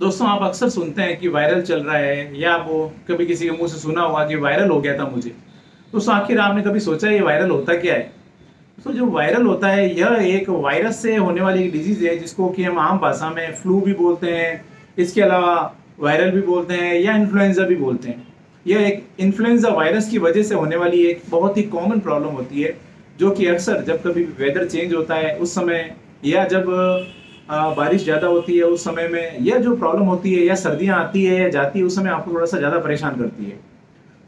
दोस्तों आप अक्सर सुनते हैं कि वायरल चल रहा है, या आप कभी किसी के मुंह से सुना होगा कि वायरल हो गया था मुझे। दोस्तों आखिर आपने कभी सोचा ये वायरल होता क्या है? तो जो वायरल होता है यह एक वायरस से होने वाली एक डिजीज़ है जिसको कि हम आम भाषा में फ्लू भी बोलते हैं, इसके अलावा वायरल भी बोलते हैं या इन्फ्लुएंजा भी बोलते हैं। यह एक इन्फ्लुएंजा वायरस की वजह से होने वाली एक बहुत ही कॉमन प्रॉब्लम होती है, जो कि अक्सर जब कभी वेदर चेंज होता है उस समय, या जब बारिश ज़्यादा होती है उस समय में, यह जो प्रॉब्लम होती है, या सर्दियाँ आती है या जाती है उस समय आपको थोड़ा सा ज़्यादा परेशान करती है।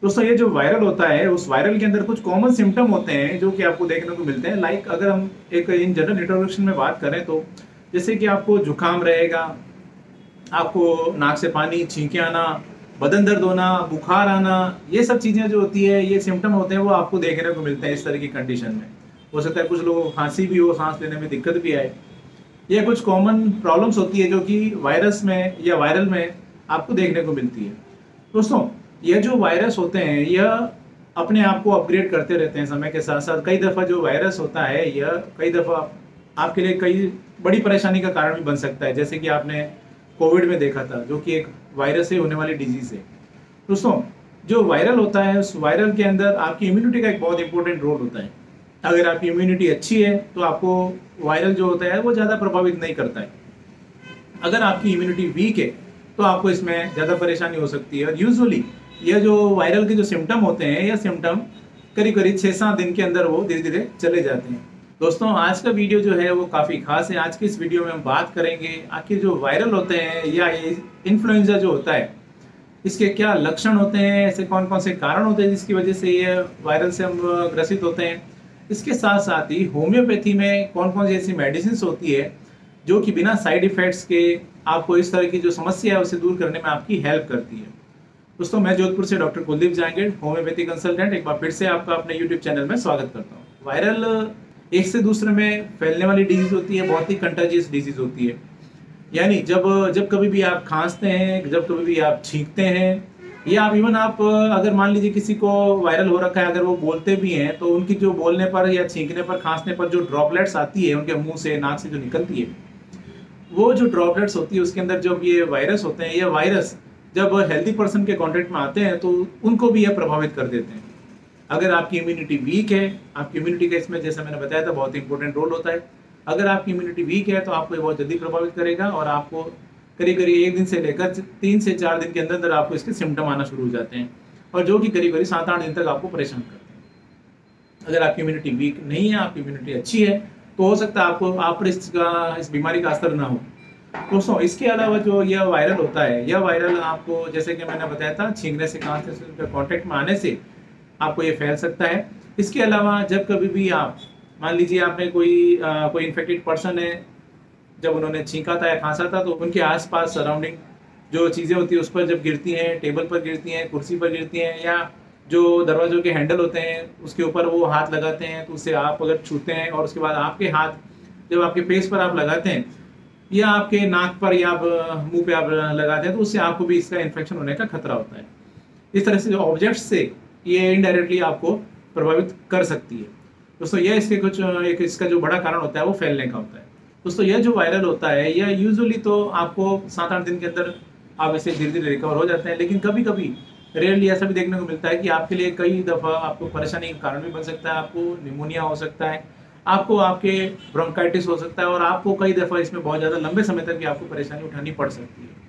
दोस्तों ये जो वायरल होता है उस वायरल के अंदर कुछ कॉमन सिम्टम होते हैं जो कि आपको देखने को मिलते हैं। लाइक अगर हम एक इन जनरल इंट्रोडक्शन में बात करें तो जैसे कि आपको जुकाम रहेगा, आपको नाक से पानी, छींके आना, बदन दर्द होना, बुखार आना, ये सब चीज़ें जो होती है ये सिम्टम होते हैं वो आपको देखने को मिलते हैं इस तरह की कंडीशन में। हो सकता है कुछ लोगों को खांसी भी हो, सांस लेने में दिक्कत भी आए। यह कुछ कॉमन प्रॉब्लम्स होती है जो कि वायरस में या वायरल में आपको देखने को मिलती है। दोस्तों यह जो वायरस होते हैं यह अपने आप को अपग्रेड करते रहते हैं समय के साथ साथ। कई दफ़ा जो वायरस होता है यह कई दफ़ा आपके लिए कई बड़ी परेशानी का कारण भी बन सकता है, जैसे कि आपने कोविड में देखा था जो कि एक वायरस से होने वाली डिजीज़ है। दोस्तों जो वायरल होता है उस वायरल के अंदर आपकी इम्यूनिटी का एक बहुत इंपॉर्टेंट रोल होता है। अगर आपकी इम्यूनिटी अच्छी है तो आपको वायरल जो होता है वो ज़्यादा प्रभावित नहीं करता है। अगर आपकी इम्यूनिटी वीक है तो आपको इसमें ज़्यादा परेशानी हो सकती है। और यूजुअली यह जो वायरल के जो सिम्टम होते हैं यह सिम्टम करीब करीब 6-7 दिन के अंदर वो धीरे धीरे चले जाते हैं। दोस्तों आज का वीडियो जो है वो काफ़ी खास है। आज की इस वीडियो में हम बात करेंगे आखिर जो वायरल होते हैं या ये इन्फ्लुएंजा जो होता है इसके क्या लक्षण होते हैं, ऐसे कौन कौन से कारण होते हैं जिसकी वजह से ये वायरल से हम ग्रसित होते हैं। इसके साथ साथ ही होम्योपैथी में कौन कौन सी ऐसी मेडिसिन होती है जो कि बिना साइड इफ़ेक्ट्स के आपको इस तरह की जो समस्या है उसे दूर करने में आपकी हेल्प करती है। दोस्तों मैं जोधपुर से doctor Kuldeep Jangid, homoeopathy consultant, एक बार फिर से आपका अपने यूट्यूब चैनल में स्वागत करता हूँ। वायरल एक से दूसरे में फैलने वाली डिजीज़ होती है, बहुत ही कंटाजियस डिजीज़ होती है। यानी जब कभी भी आप खांसते हैं, जब कभी भी आप छींकते हैं, या आप इवन आप अगर मान लीजिए किसी को वायरल हो रखा है अगर वो बोलते भी हैं तो उनकी जो बोलने पर या छींकने पर, खांसने पर जो ड्रॉपलेट्स आती है उनके मुँह से, नाक से जो निकलती है, वो जो ड्रॉपलेट्स होती है उसके अंदर जब ये वायरस होते हैं, ये वायरस जब हेल्दी पर्सन के कांटेक्ट में आते हैं तो उनको भी यह प्रभावित कर देते हैं। अगर आपकी इम्यूनिटी वीक है, आपकी इम्यूनिटी का इसमें जैसा मैंने बताया था बहुत इंपॉर्टेंट रोल होता है। अगर आपकी इम्यूनिटी वीक है तो आपको ये बहुत जल्दी प्रभावित करेगा और आपको करीब करीब 1 दिन से लेकर 3 से 4 दिन के अंदर अंदर आपको इसके सिम्टम आना शुरू हो जाते हैं और जो कि करीब करीब 7-8 दिन तक आपको परेशान करते हैं। अगर आपकी इम्यूनिटी वीक नहीं है, आपकी इम्यूनिटी अच्छी है, तो हो सकता है आपको आप पर इस बीमारी का असर ना हो। दोस्तों इसके अलावा जो यह वायरल होता है, यह वायरल आपको जैसे कि मैंने बताया था छींकने से, खांसने से, उनके कॉन्टेक्ट में आने से आपको ये फैल सकता है। इसके अलावा जब कभी भी आप मान लीजिए आपने कोई इन्फेक्टेड पर्सन है, जब उन्होंने छींका था या खांसा था तो उनके आसपास सराउंडिंग जो चीज़ें होती है उस पर जब गिरती हैं, टेबल पर गिरती हैं, कुर्सी पर गिरती हैं, या जो दरवाज़ों के हैंडल होते हैं उसके ऊपर वो हाथ लगाते हैं, तो उससे आप अगर छूते हैं और उसके बाद आपके हाथ जब आपके फेस पर आप लगाते हैं या आपके नाक पर या मुँह पर आप लगाते हैं तो उससे आपको भी इसका इन्फेक्शन होने का खतरा होता है। इस तरह से जो ऑब्जेक्ट्स से ये इनडायरेक्टली आपको प्रभावित कर सकती है। दोस्तों यह इसके कुछ एक इसका जो बड़ा कारण होता है वो फैलने का होता है। दोस्तों यह जो वायरल होता है यह यूजुअली तो आपको 7-8 दिन के अंदर आप इसे धीरे धीरे रिकवर हो जाते हैं, लेकिन कभी कभी रेयरली ऐसा भी देखने को मिलता है कि आपके लिए कई दफ़ा आपको परेशानी का कारण भी बन सकता है। आपको निमोनिया हो सकता है, आपको आपके ब्रोंकाइटिस हो सकता है और आपको कई दफ़ा इसमें बहुत ज़्यादा लंबे समय तक भी आपको परेशानी उठानी पड़ सकती है।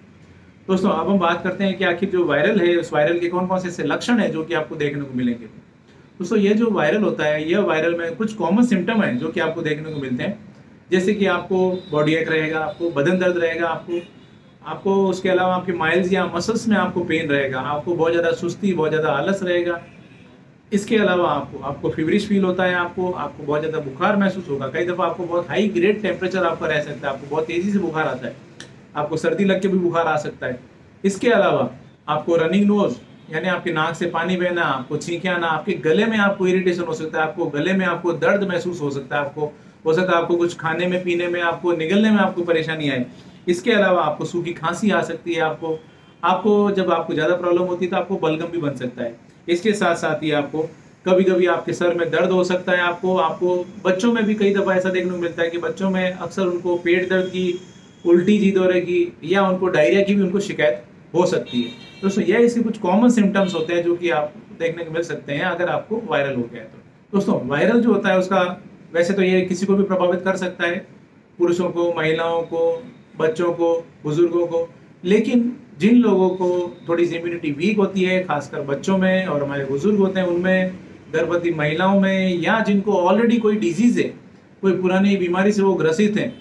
दोस्तों अब हम बात करते हैं कि आखिर जो वायरल है उस वायरल के कौन कौन से ऐसे लक्षण हैं जो कि आपको देखने को मिलेंगे। दोस्तों ये जो वायरल होता है यह वायरल में कुछ कॉमन सिम्टम हैं जो कि आपको देखने को मिलते हैं, जैसे कि आपको बॉडी एक रहेगा, आपको बदन दर्द रहेगा, आपको उसके अलावा आपके माइल्स या मसल्स में आपको पेन रहेगा, आपको बहुत ज़्यादा सुस्ती, बहुत ज़्यादा आलस रहेगा। इसके अलावा आपको फीवरिश फील होता है, आपको बहुत ज़्यादा बुखार महसूस होगा। कई दफ़ा आपको बहुत हाई ग्रेड टेम्परेचर आपका रह सकता है, आपको बहुत तेज़ी से बुखार आता है, आपको सर्दी लग के भी बुखार आ सकता है। इसके अलावा आपको रनिंग नोज यानी आपके नाक से पानी बहना, आपको छींके आना, आपके गले में आपको इरिटेशन हो सकता है, आपको गले में आपको दर्द महसूस हो सकता है, आपको हो सकता है आपको कुछ खाने में, पीने में, आपको निगलने में आपको परेशानी आए। इसके अलावा आपको सूखी खांसी आ सकती है, आपको जब आपको ज़्यादा प्रॉब्लम होती है तो आपको बलगम भी बन सकता है। इसके साथ साथ ही आपको कभी कभी आपके सर में दर्द हो सकता है। आपको बच्चों में भी कई दफ़ा ऐसा देखने को मिलता है कि बच्चों में अक्सर उनको पेट दर्द की उल्टी जी दौरे की या उनको डायरिया की भी उनको शिकायत हो सकती है। दोस्तों यह इसके कुछ कॉमन सिम्टम्स होते हैं जो कि आप देखने को मिल सकते हैं अगर आपको वायरल हो गया है तो। दोस्तों वायरल जो होता है उसका वैसे तो ये किसी को भी प्रभावित कर सकता है, पुरुषों को, महिलाओं को, बच्चों को, बुजुर्गों को, लेकिन जिन लोगों को थोड़ी सी इम्यूनिटी वीक होती है खासकर बच्चों में और हमारे बुजुर्ग होते हैं उनमें, गर्भवती महिलाओं में, या जिनको ऑलरेडी कोई डिजीज़ है, कोई पुरानी बीमारी से वो ग्रसित हैं,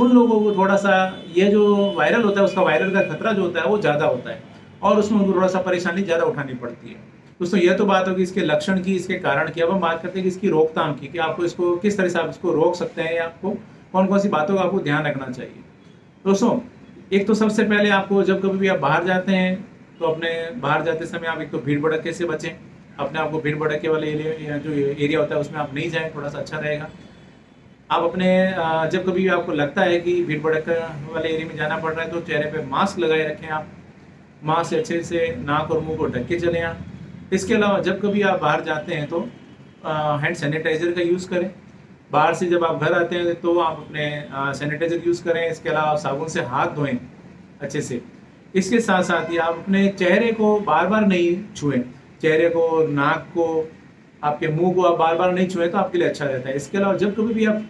उन लोगों को थोड़ा सा ये जो वायरल होता है उसका वायरल का खतरा जो होता है वो ज़्यादा होता है और उसमें उनको थोड़ा सा परेशानी ज़्यादा उठानी पड़ती है। दोस्तों यह तो बात होगी इसके लक्षण की, इसके कारण की। अब हम बात करते हैं कि इसकी रोकथाम की, कि आपको इसको किस तरह से आप इसको रोक सकते हैं या आपको कौन कौन सी बातों का आपको ध्यान रखना चाहिए। दोस्तों एक तो सबसे पहले आपको जब कभी भी आप बाहर जाते हैं तो अपने बाहर जाते समय आप एक तो भीड़ भड़के से बचें, अपने आप को भीड़ भड़के वाले एरिया जो एरिया होता है उसमें आप नहीं जाएं, थोड़ा सा अच्छा रहेगा। आप अपने जब कभी भी आपको लगता है कि भीड़ भड़के वाले एरिया में जाना पड़ रहा है तो चेहरे पे मास्क लगाए रखें आप, मास्क अच्छे से नाक और मुँह को ढक के चलें आप। इसके अलावा जब कभी आप बाहर जाते हैं तो हैंड सैनिटाइज़र का यूज़ करें। बाहर से जब आप घर आते हैं तो आप अपने सैनिटाइज़र यूज़ करें। इसके अलावा साबुन से हाथ धोएं अच्छे से। इसके साथ साथ ही आप अपने चेहरे को बार बार नहीं छुएं, चेहरे को, नाक को, आपके मुंह को आप बार बार नहीं छुएं तो आपके लिए अच्छा रहता है। इसके अलावा जब कभी भी आप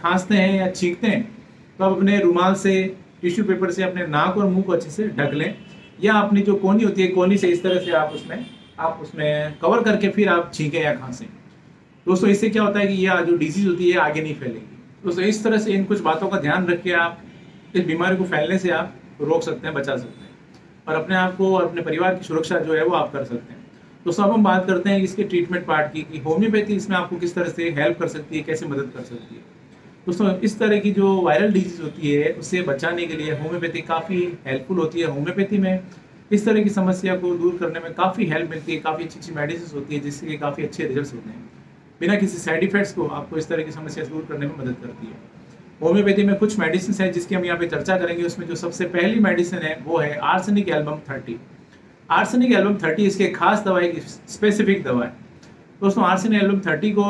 खांसते हैं या छींकते हैं तो आप अपने रुमाल से, टिश्यू पेपर से अपने नाक और मुँह को अच्छे से ढक लें, या अपनी जो कोहनी होती है कोहनी से इस तरह से आप उसमें कवर करके फिर आप छींकें या खांसें। दोस्तों इससे क्या होता है कि यह जो डिजीज़ होती है आगे नहीं फैलेगी। दोस्तों इस तरह से इन कुछ बातों का ध्यान रख के आप इस बीमारी को फैलने से आप रोक सकते हैं, बचा सकते हैं और अपने आप को और अपने परिवार की सुरक्षा जो है वो आप कर सकते हैं। दोस्तों अब हम बात करते हैं इसके ट्रीटमेंट पार्ट की, कि होम्योपैथी इसमें आपको किस तरह से हेल्प कर सकती है, कैसे मदद कर सकती है। दोस्तों इस तरह की जो वायरल डिजीज़ होती है उससे बचाने के लिए होम्योपैथी काफ़ी हेल्पफुल होती है। होम्योपैथी में इस तरह की समस्या को दूर करने में काफ़ी हेल्प मिलती है, काफ़ी अच्छी अच्छी मेडिसिन होती है जिससे काफ़ी अच्छे रिजल्ट होते हैं, बिना किसी साइड इफेक्ट्स को आपको इस तरह की समस्या दूर करने में मदद करती है। होम्योपैथी में कुछ मेडिसिन है जिसकी हम यहाँ पे चर्चा करेंगे। उसमें जो सबसे पहली मेडिसिन है वो है आर्सनिक एल्बम 30। आर्सनिक एल्बम 30 इसके खास दवाई की स्पेसिफिक दवा है। दोस्तों आर्सनिक एल्बम 30 को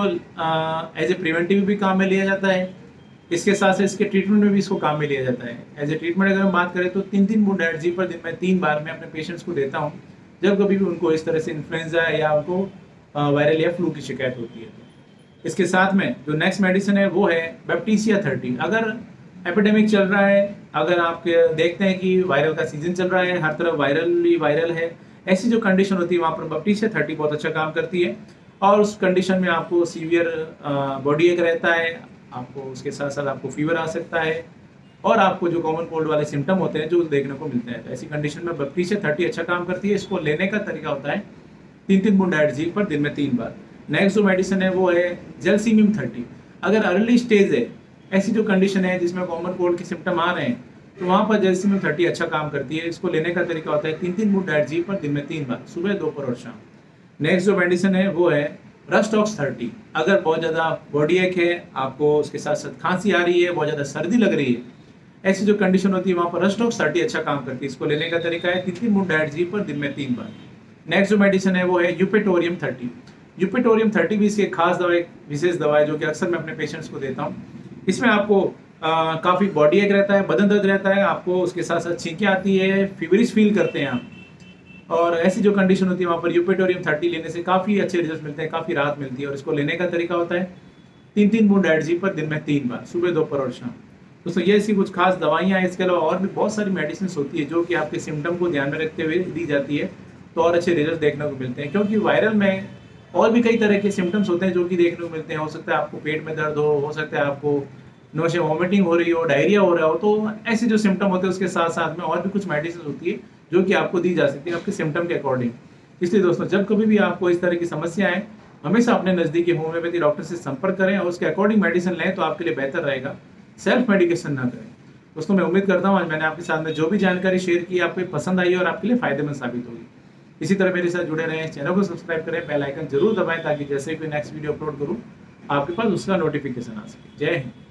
एज ए प्रिवेंटिव भी काम में लिया जाता है, इसके साथ साथ इसके ट्रीटमेंट में भी इसको काम में लिया जाता है। एज ए ट्रीटमेंट अगर हम बात करें तो 3-3 बूंद एडजी पर दिन में 3 बार मैं अपने पेशेंट्स को देता हूँ जब कभी भी उनको इस तरह से इन्फ्लुएंजा या उनको वायरल या फ्लू की शिकायत होती है। इसके साथ में जो नेक्स्ट मेडिसिन है वो है बैप्टीसिया 30। अगर एपिडेमिक चल रहा है, अगर आप देखते हैं कि वायरल का सीजन चल रहा है, हर तरफ वायरल ही वायरल है, ऐसी जो कंडीशन होती है वहाँ पर बैप्टीसिया 30 बहुत अच्छा काम करती है। और उस कंडीशन में आपको सीवियर बॉडी एक रहता है, आपको उसके साथ साथ आपको फीवर आ सकता है और आपको जो कॉमन कोल्ड वाले सिम्टम होते हैं जो देखने को मिलते हैं, तो ऐसी कंडीशन में बैप्टीसिया 30 अच्छा काम करती है। इसको लेने का तरीका होता है 3-3 बूंद एडजी पर दिन में 3 बार। नेक्स्ट जो मेडिसिन है वो है जेलसिमियम 30। अगर अर्ली स्टेज है, ऐसी जो कंडीशन है जिसमें कॉमन कोल्ड के सिम्टम आ रहे हैं तो वहाँ पर जेलसिमियम 30 अच्छा काम करती है। इसको लेने का तरीका होता है 3-3 बूंद एडजी पर दिन में 3 बार, सुबह, दोपहर और शाम। नेक्स्ट जो मेडिसिन है वो है रस्टॉक्स 30। अगर बहुत ज़्यादा बॉडी एक है, आपको उसके साथ साथ खांसी आ रही है, बहुत ज़्यादा सर्दी लग रही है, ऐसी जो कंडीशन होती है वहाँ पर रस्टॉक्स 30 अच्छा काम करती है। इसको लेने का तरीका है 3-3 बूंद एडजी पर दिन में 3 बार। नेक्स्ट जो मेडिसिन है वो है यूपेटोरियम 30। यूपेटोरियम 30 भी इसकी खास दवा, एक विशेष दवा है जो कि अक्सर मैं अपने पेशेंट्स को देता हूँ। इसमें आपको काफ़ी बॉडी एक रहता है, बदन दर्द रहता है, आपको उसके साथ साथ छींकें आती है, फीवरिश फील करते हैं आप, और ऐसी जो कंडीशन होती है वहाँ पर यूपेटोरियम 30 लेने से काफ़ी अच्छे रिजल्ट मिलते हैं, काफ़ी राहत मिलती है। और इसको लेने का तरीका होता है 3-3 बूंद एडजी पर दिन में 3 बार, सुबह, दोपहर और शाम। दोस्तों ये ऐसी कुछ खास दवाइयाँ हैं। इसके अलावा और भी बहुत सारी मेडिसिन होती है जो कि आपके सिम्टम को ध्यान में रखते हुए दी जाती है तो और अच्छे रिजल्ट देखने को मिलते हैं, क्योंकि वायरल में और भी कई तरह के सिम्टम्स होते हैं जो कि देखने को मिलते हैं। हो सकता है आपको पेट में दर्द हो सकता है आपको नोशे वॉमिटिंग हो रही हो, डायरिया हो रहा हो, तो ऐसे जो सिम्टम होते हैं उसके साथ साथ में और भी कुछ मेडिसिन होती है जो कि आपको दी जा सकती है आपके सिम्टम के अकॉर्डिंग। इसलिए दोस्तों जब कभी भी आपको इस तरह की समस्या आए, हमेशा अपने नज़दीकी होम्योपैथी डॉक्टर से संपर्क करें और उसके अकॉर्डिंग मेडिसिन लें तो आपके लिए बेहतर रहेगा, सेल्फ मेडिकेशन ना करें। दोस्तों मैं उम्मीद करता हूँ आज मैंने आपके साथ में जो भी जानकारी शेयर की आपको पसंद आई और आपके लिए फ़ायदेमंद साबित होगी। इसी तरह मेरे साथ जुड़े रहें, चैनल को सब्सक्राइब करें, बेल आइकन जरूर दबाएं ताकि जैसे ही कोई नेक्स्ट वीडियो अपलोड करूं आपके पास उसका नोटिफिकेशन आ सके। जय हिंद।